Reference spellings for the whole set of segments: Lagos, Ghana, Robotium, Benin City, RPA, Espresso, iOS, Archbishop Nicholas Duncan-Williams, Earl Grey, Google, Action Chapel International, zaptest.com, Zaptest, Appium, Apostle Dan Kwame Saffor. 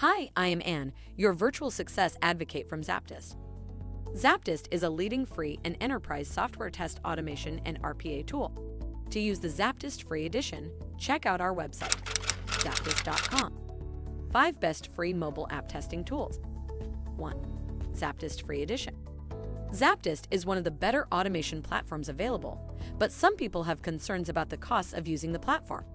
Hi, I am Anne, your virtual success advocate from Zaptest. Zaptest is a leading free and enterprise software test automation and RPA tool. To use the Zaptest free edition, check out our website, zaptest.com. 5 best free mobile app testing tools. 1. Zaptest free edition. Zaptest is one of the better automation platforms available, but some people have concerns about the costs of using the platform.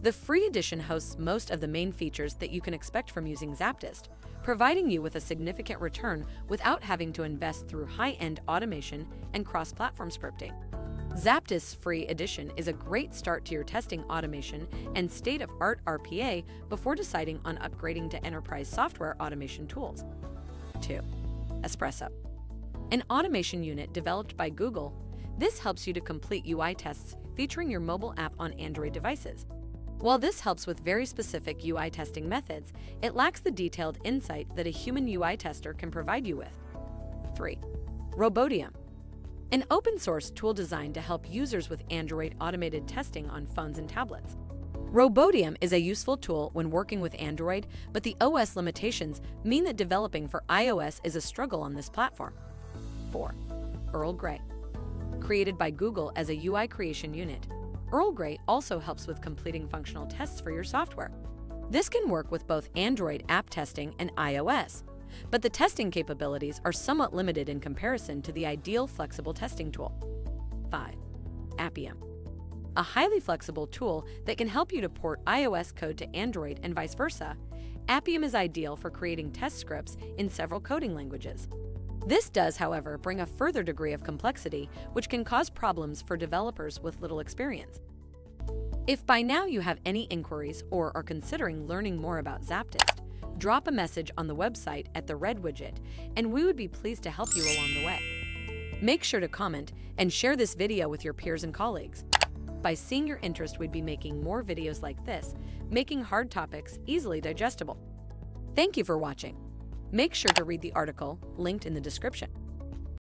The free edition hosts most of the main features that you can expect from using Zaptest, providing you with a significant return without having to invest through high-end automation and cross-platform scripting. Zaptest's free edition is a great start to your testing automation and state-of-art RPA before deciding on upgrading to enterprise software automation tools. 2. Espresso. An automation unit developed by Google, this helps you to complete UI tests featuring your mobile app on Android devices. While this helps with very specific UI testing methods, it lacks the detailed insight that a human UI tester can provide you with. 3. Robotium. An open-source tool designed to help users with Android automated testing on phones and tablets. Robotium is a useful tool when working with Android, but the OS limitations mean that developing for iOS is a struggle on this platform. 4. Earl Grey. Created by Google as a UI creation unit, Earl Grey also helps with completing functional tests for your software. This can work with both Android app testing and iOS, but the testing capabilities are somewhat limited in comparison to the ideal flexible testing tool. 5. Appium. A highly flexible tool that can help you to port iOS code to Android and vice versa, Appium is ideal for creating test scripts in several coding languages. This does, however, bring a further degree of complexity, which can cause problems for developers with little experience. If by now you have any inquiries or are considering learning more about Zaptest, drop a message on the website at the red widget, and we would be pleased to help you along the way. Make sure to comment and share this video with your peers and colleagues. By seeing your interest, we'd be making more videos like this, making hard topics easily digestible. Thank you for watching. Make sure to read the article linked in the description.